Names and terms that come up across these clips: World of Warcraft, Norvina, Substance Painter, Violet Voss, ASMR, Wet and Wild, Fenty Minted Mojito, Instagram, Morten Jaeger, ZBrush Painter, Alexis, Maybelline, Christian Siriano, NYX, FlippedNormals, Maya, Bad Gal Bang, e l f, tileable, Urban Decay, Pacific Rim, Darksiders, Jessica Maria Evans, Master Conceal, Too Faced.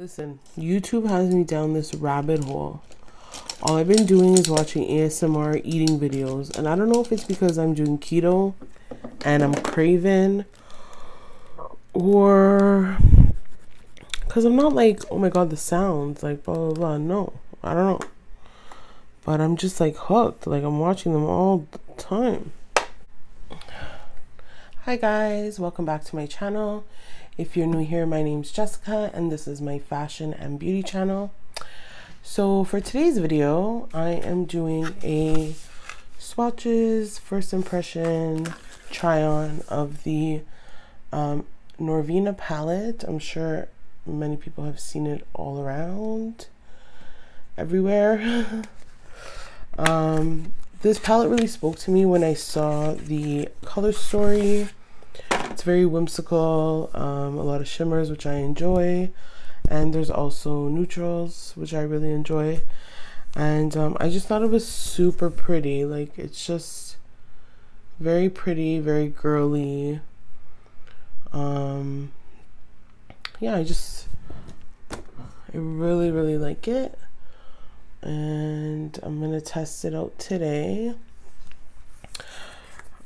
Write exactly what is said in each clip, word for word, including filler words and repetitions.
Listen, YouTube has me down this rabbit hole. All I've been doing is watching A S M R eating videos, and I don't know if it's because I'm doing keto and I'm craving, or because I'm not like, oh my god, the sounds, like blah blah blah. No, I don't know, but I'm just like hooked. Like I'm watching them all the time. Hi guys, welcome back to my channel. If you're new here, my name's Jessica and this is my fashion and beauty channel. So for today's video, I am doing a swatches first impression try on of the um, Norvina palette. I'm sure many people have seen it all around, everywhere. um, this palette really spoke to me when I saw the color story. It's very whimsical, um, a lot of shimmers, which I enjoy, and there's also neutrals, which I really enjoy, and um, I just thought it was super pretty. Like it's just very pretty, very girly. Um, yeah, I just I really really like it, and I'm gonna test it out today.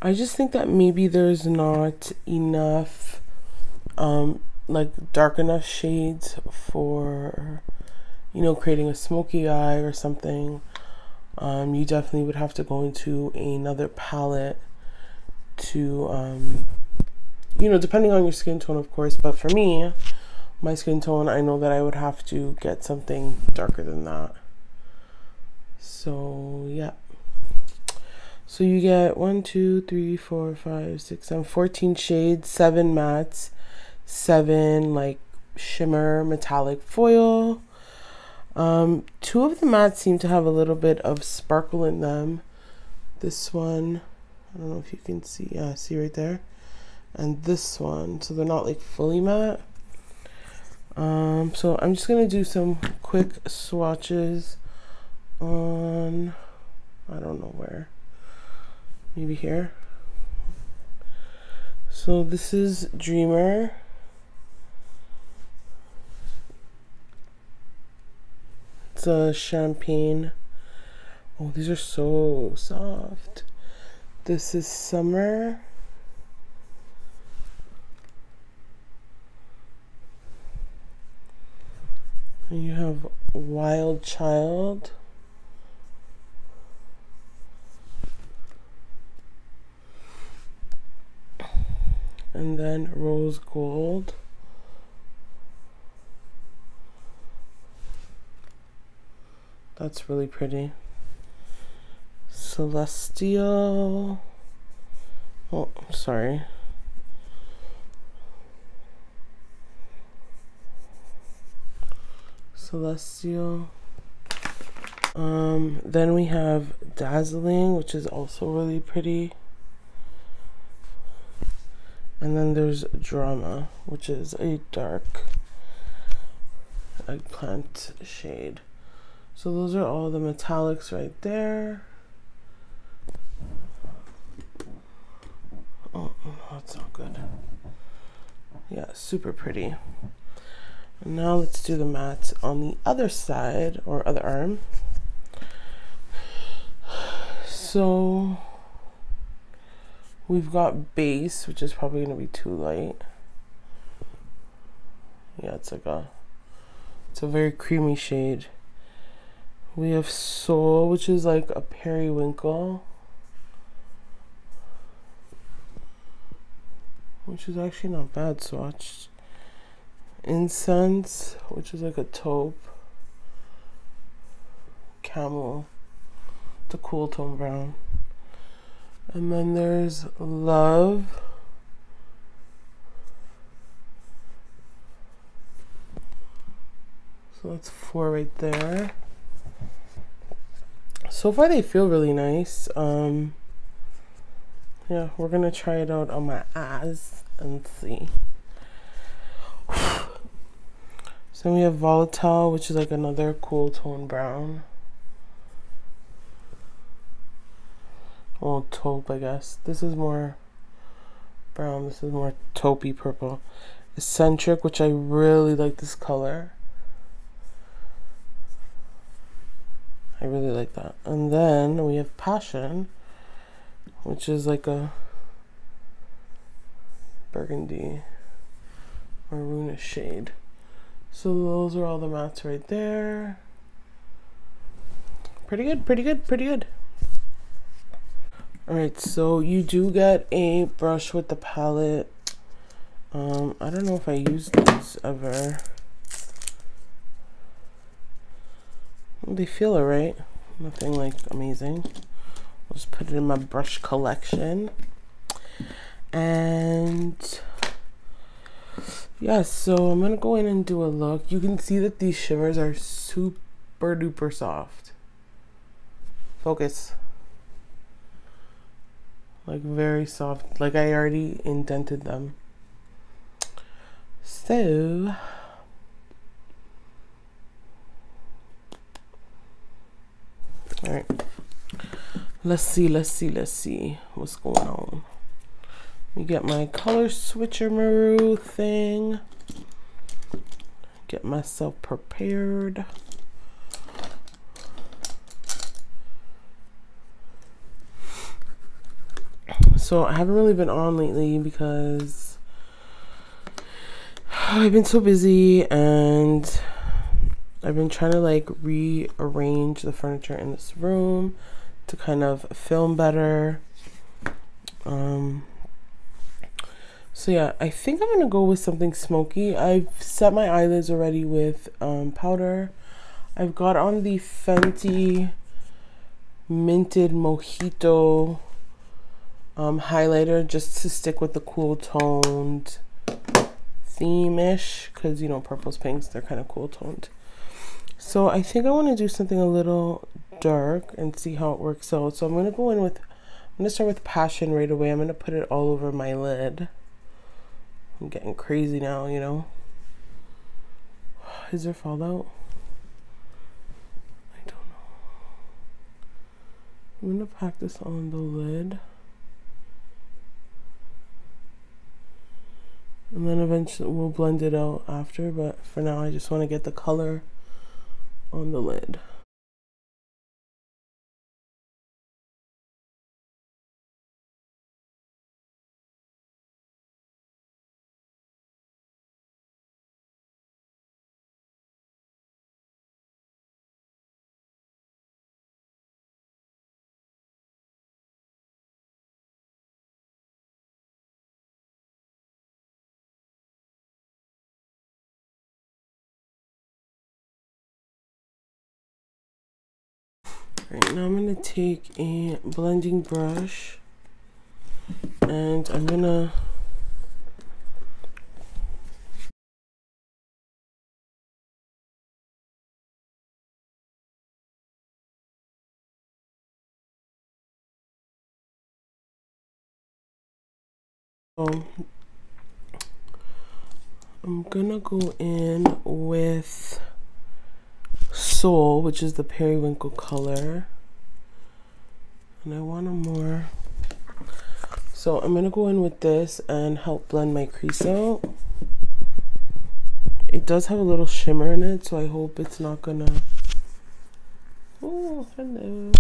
I just think that maybe there's not enough, um, like dark enough shades for, you know, creating a smoky eye or something. Um, you definitely would have to go into another palette to, um, you know, depending on your skin tone, of course. But for me, my skin tone, I know that I would have to get something darker than that. So, yeah. So you get one, two, three, four, five, six, seven, fourteen shades, seven mattes, seven like shimmer metallic foil. Um, two of the mattes seem to have a little bit of sparkle in them. This one, I don't know if you can see, yeah, see right there. And this one, so they're not like fully matte. Um, so I'm just gonna do some quick swatches on, I don't know where. Maybe here. So this is Dreamer. It's a champagne. Oh, these are so soft. This is Summer. And you have Wild Child. And then Rose Gold. That's really pretty. Celestial. Oh, I'm sorry. Celestial. Um, then we have Dazzling, which is also really pretty. And then there's Drama, which is a dark eggplant shade. So those are all the metallics right there. Oh, no, that's not good. Yeah, super pretty. And now let's do the mattes on the other side, or other arm. So we've got Base, which is probably going to be too light. Yeah, it's like a, it's a very creamy shade. We have Soul, which is like a periwinkle, which is actually not bad swatched. Incense, which is like a taupe. Camel, it's a cool tone brown. And then there's Love, so that's four right there. So far they feel really nice. Um yeah, we're gonna try it out on my eyes and see. So we have Volatile, which is like another cool tone brown. Well, taupe, I guess. This is more brown. This is more taupey purple. Eccentric, which I really like this color. I really like that. And then we have Passion, which is like a burgundy maroonish shade. So those are all the mattes right there. Pretty good, pretty good, pretty good. Alright, so you do get a brush with the palette. Um, I don't know if I used these ever. They feel alright. Nothing like amazing. I'll just put it in my brush collection. And yeah, so I'm gonna go in and do a look. You can see that these shimmers are super duper soft. Focus. Like very soft. Like I already indented them. So all right, let's see, let's see, let's see what's going on. Let me get my color switcheroo thing. Get myself prepared. So I haven't really been on lately because I've been so busy, and I've been trying to like rearrange the furniture in this room to kind of film better. Um, so yeah, I think I'm gonna go with something smoky. I've set my eyelids already with um, powder. I've got on the Fenty Minted Mojito um, highlighter just to stick with the cool toned theme-ish, because you know purples, pinks, they're kind of cool toned. So I think I want to do something a little dark and see how it works out. So I'm going to go in with, I'm going to start with Passion right away. I'm going to put it all over my lid. I'm getting crazy now, you know. Is there fallout? I don't know. I'm going to pack this on the lid. And then eventually we'll blend it out after. But for now, I just want to get the color on the lid. Right, now I'm going to take a blending brush and I'm going to oh, I'm going to go in with Soul, which is the periwinkle color, and I want a more, so I'm gonna go in with this and help blend my crease out. It does have a little shimmer in it, so I hope it's not gonna, oh hello,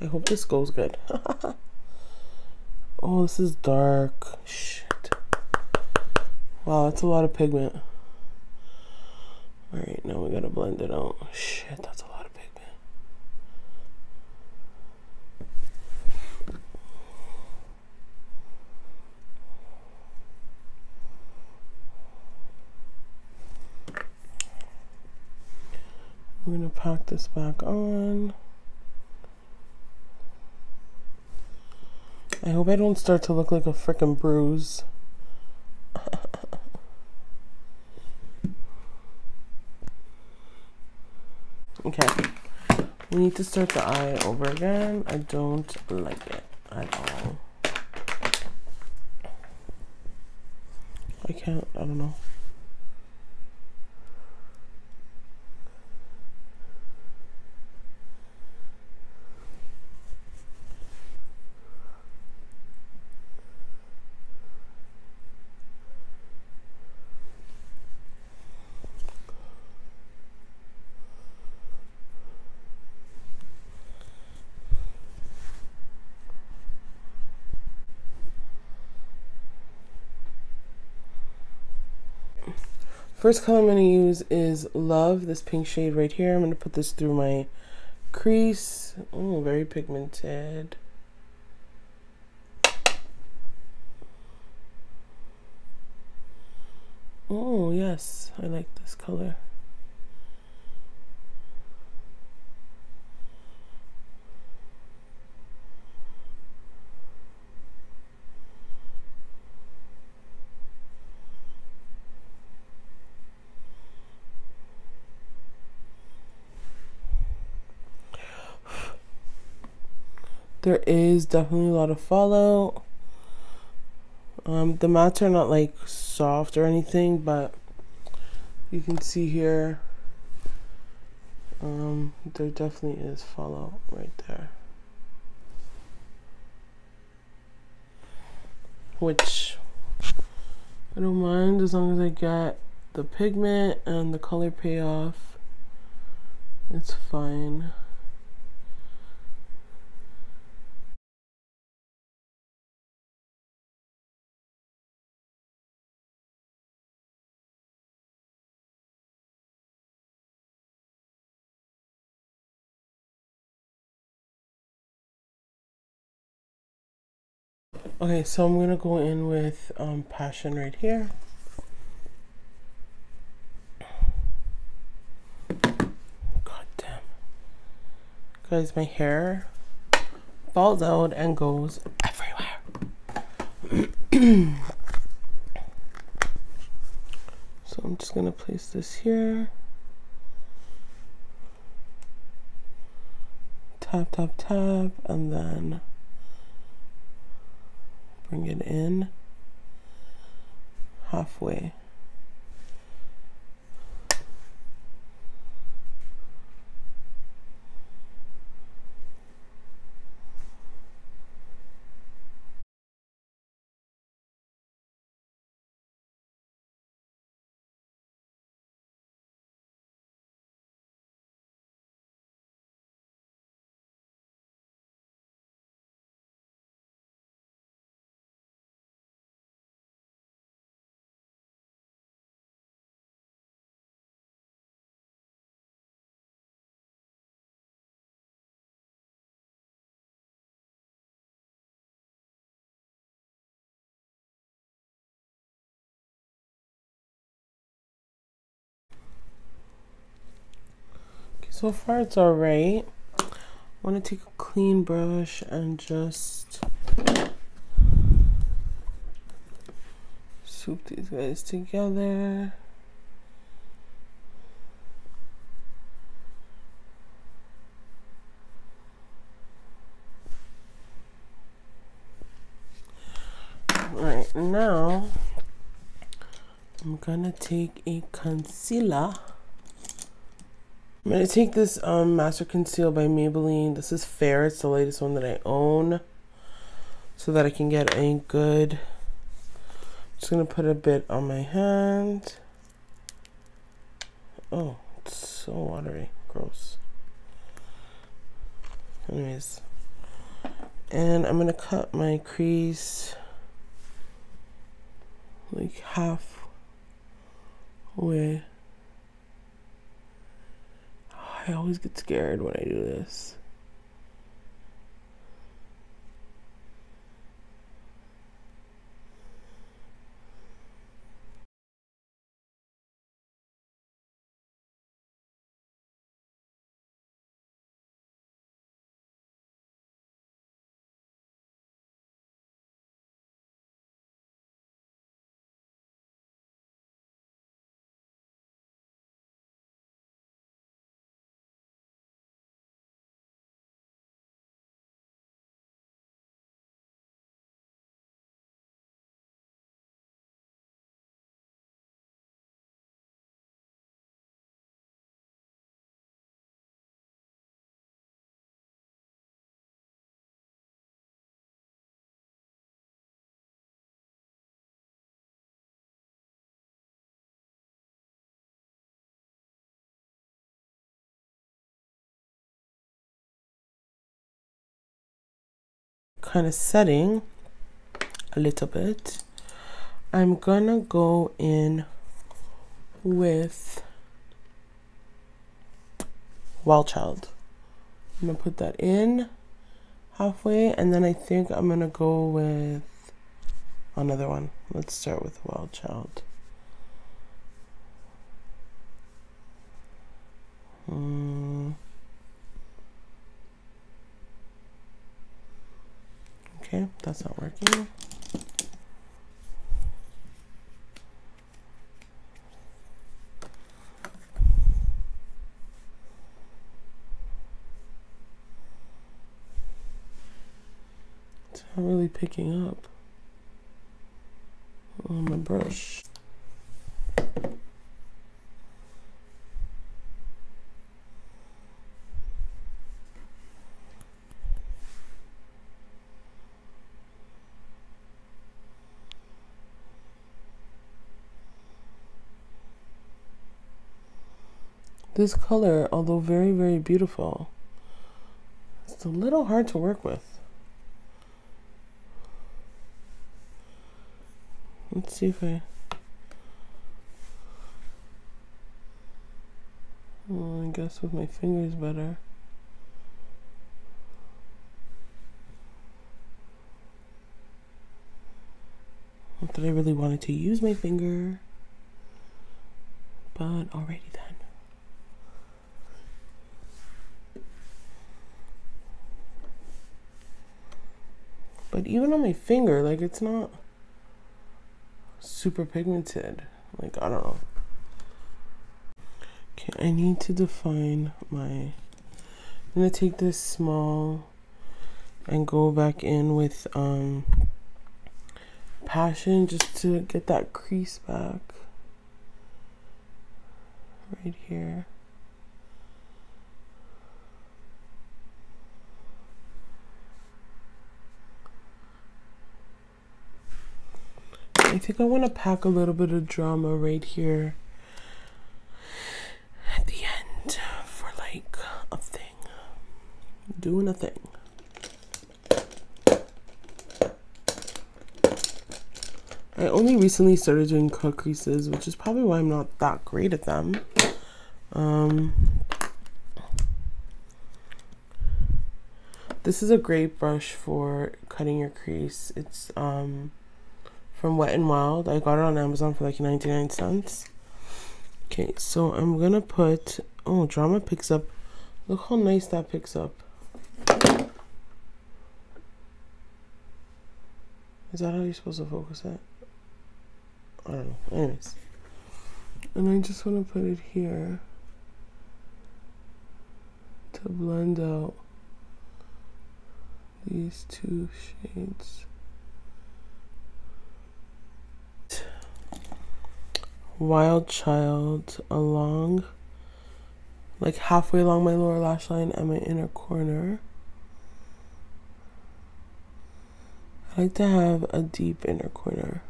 I hope this goes good. Oh, this is dark, shit, wow, that's a lot of pigment. All right, now we gotta blend it out. Shit, that's a lot of pigment. I'm gonna pack this back on. I hope I don't start to look like a frickin' bruise. Okay, we need to start the eye over again. I don't like it at all. I can't, I don't know. First color I'm going to use is Love, this pink shade right here. I'm going to put this through my crease. Oh, very pigmented. Oh, yes, I like this color. There is definitely a lot of fallout. Um, the mattes are not like soft or anything, but you can see here um, there definitely is fallout right there, which I don't mind as long as I get the pigment and the color payoff. It's fine. Okay, so I'm gonna go in with um, Passion right here. God damn. Guys, my hair falls out and goes everywhere. So I'm just gonna place this here. Tap, tap, tap, and then bring it in halfway. So far it's all right. I want to take a clean brush and just swoop these guys together. All right, now I'm gonna take a concealer. I'm going to take this um, Master Conceal by Maybelline. This is Fair. It's the latest one that I own. So that I can get a good... I'm just going to put a bit on my hand. Oh, it's so watery. Gross. Anyways. And I'm going to cut my crease like halfway. I always get scared when I do this. Kind of setting a little bit. I'm gonna go in with Wild Child. I'm gonna put that in halfway, and then I think I'm gonna go with another one. Let's start with Wild Child. Mm. Okay, that's not working. It's not really picking up on my brush. This color, although very, very beautiful, it's a little hard to work with. Let's see if I... Well, I guess with my fingers better. Not that I really wanted to use my finger, but alrighty then. But even on my finger, like, it's not super pigmented. Like, I don't know. Okay, I need to define my... I'm gonna take this small and go back in with um, Passion just to get that crease back. Right here. I think I want to pack a little bit of drama right here at the end for like a thing. Doing a thing. I only recently started doing cut creases, which is probably why I'm not that great at them. Um, this is a great brush for cutting your crease. It's, um... from Wet and Wild. I got it on Amazon for like ninety-nine cents. Okay, so I'm gonna put... Oh, drama picks up. Look how nice that picks up. Is that how you're supposed to focus it? I don't know. Anyways. And I just want to put it here to blend out these two shades. Wild Child along, like halfway along my lower lash line and my inner corner. I like to have a deep inner corner.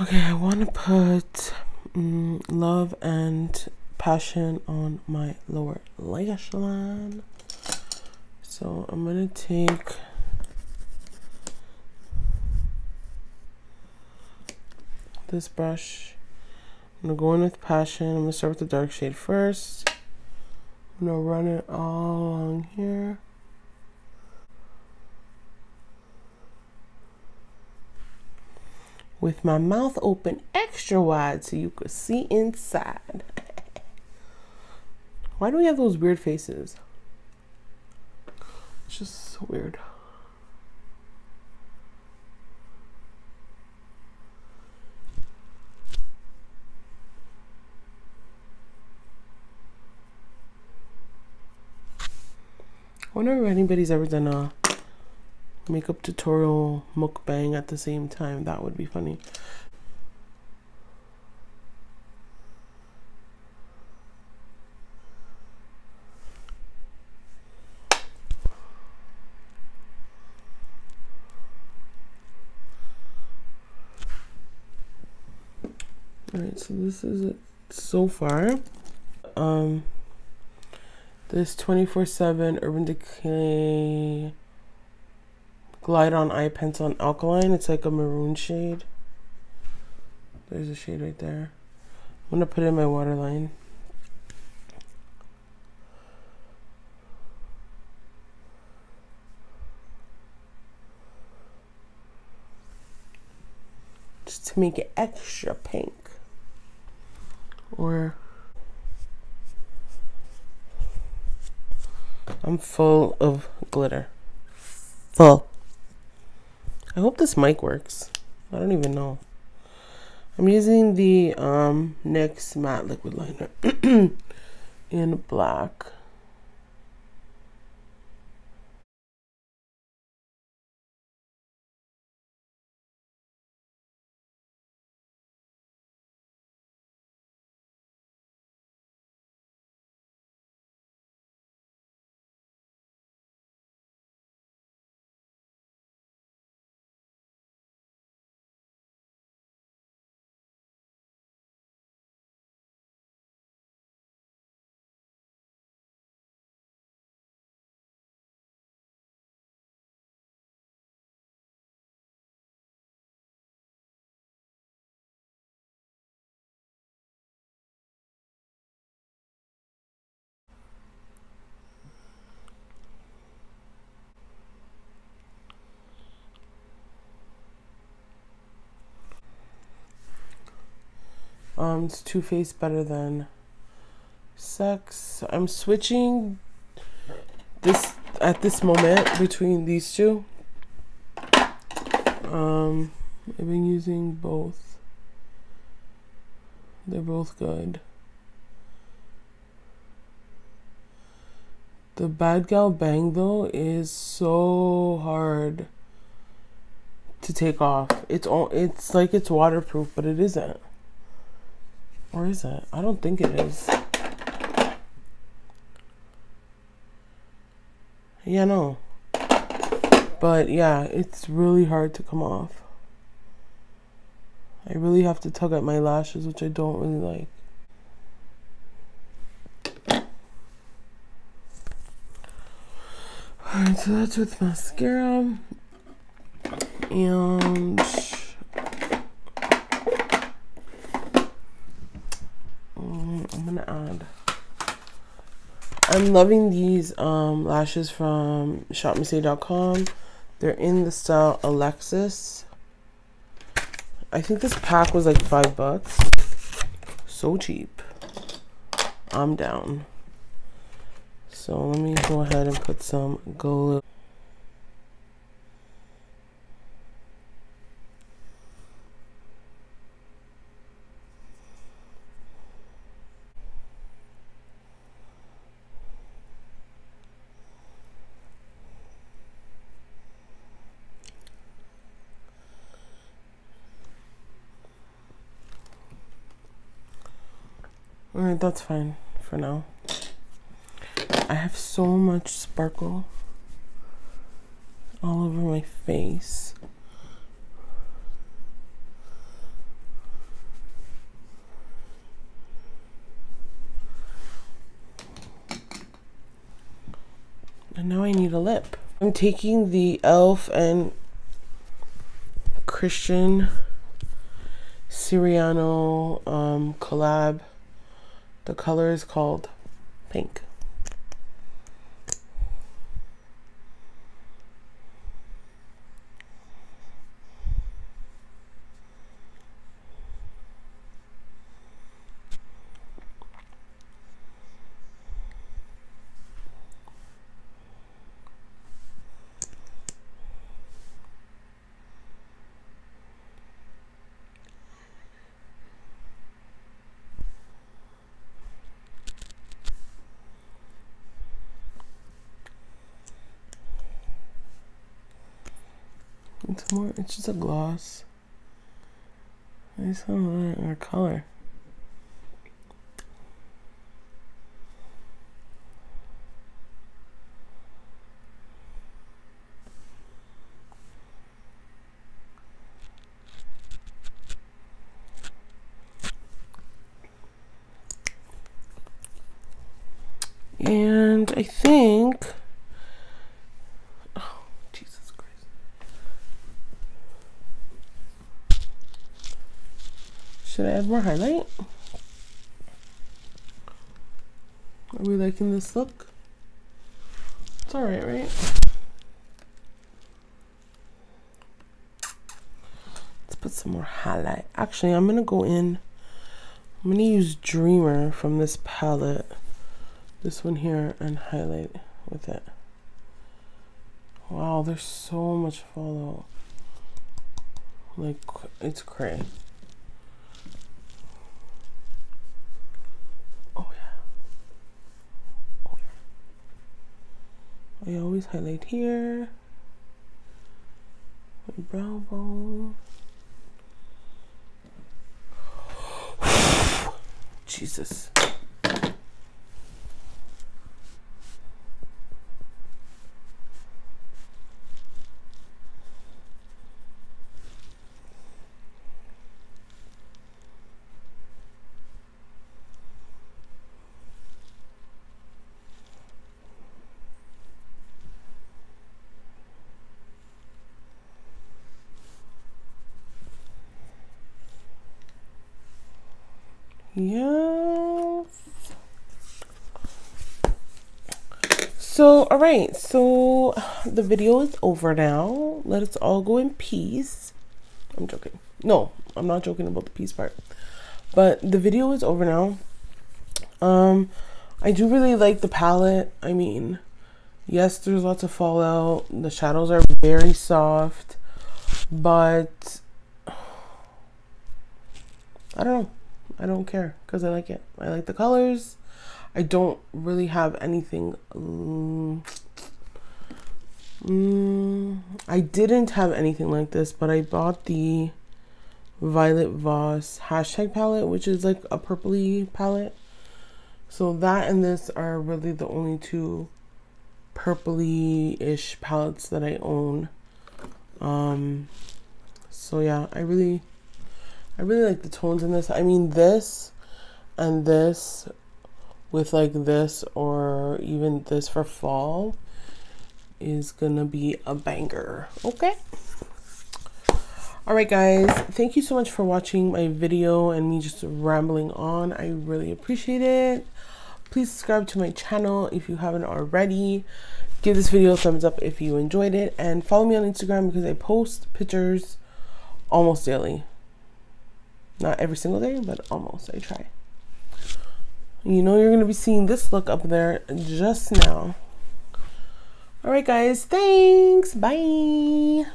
Okay, I want to put Mm, Love and Passion on my lower lash line. So I'm gonna take this brush. I'm gonna go in with Passion. I'm gonna start with the dark shade first. I'm gonna run it all along here. With my mouth open extra wide so you could see inside. Why do we have those weird faces? It's just so weird. I wonder if anybody's ever done a makeup tutorial mukbang at the same time. That would be funny. All right, so this is it so far. Um, this twenty-four seven Urban Decay Glide On Eye Pencil in Alkaline. It's like a maroon shade. There's a shade right there. I'm gonna put it in my waterline. Just to make it extra pink. Or I'm full of glitter. Full. I hope this mic works. I don't even know. I'm using the um, NYX matte liquid liner in black. Um, it's Too Faced Better Than Sex. I'm switching this at this moment between these two. Um, I've been using both. They're both good. The Bad Gal Bang though is so hard to take off. It's all, it's like it's waterproof, but it isn't. Or is it? I don't think it is. Yeah, no. But yeah, it's really hard to come off. I really have to tug at my lashes, which I don't really like. Alright, so that's with mascara. And I'm gonna add, I'm loving these um, lashes from shop mise dot com. They're in the style Alexis. I think this pack was like five bucks. So cheap. I'm down. So let me go ahead and put some glue. Alright, that's fine for now. I have so much sparkle all over my face. And now I need a lip. I'm taking the e l f and Christian Siriano um, collab. The color is called Pink. It's more, it's just a gloss. I just want to let it color. And I think, oh, Jesus Christ. Should I add more highlight? Are we liking this look? It's all right, right? Let's put some more highlight. Actually, I'm gonna go in, I'm gonna use Dreamer from this palette, this one here, and highlight with it. Wow, there's so much fallout. Like, it's cray. I always highlight here, my brow bone. Jesus. Yes. So, all right. So, the video is over now. Let us all go in peace. I'm joking. No, I'm not joking about the peace part. But the video is over now. Um, I do really like the palette. I mean, yes, there's lots of fallout. The shadows are very soft. But, I don't know. I don't care because I like it. I like the colors. I don't really have anything. Um, um, I didn't have anything like this, but I bought the Violet Voss hashtag palette, which is like a purpley palette. So that and this are really the only two purpley-ish palettes that I own. Um, so yeah, I really... I really like the tones in this. I mean, this and this with like this or even this for fall is gonna be a banger. Okay. All right, guys. Thank you so much for watching my video and me just rambling on. I really appreciate it. Please subscribe to my channel if you haven't already. Give this video a thumbs up if you enjoyed it. And follow me on Instagram because I post pictures almost daily. Not every single day, but almost. I try. You know you're going to be seeing this look up there just now. All right, guys. Thanks. Bye.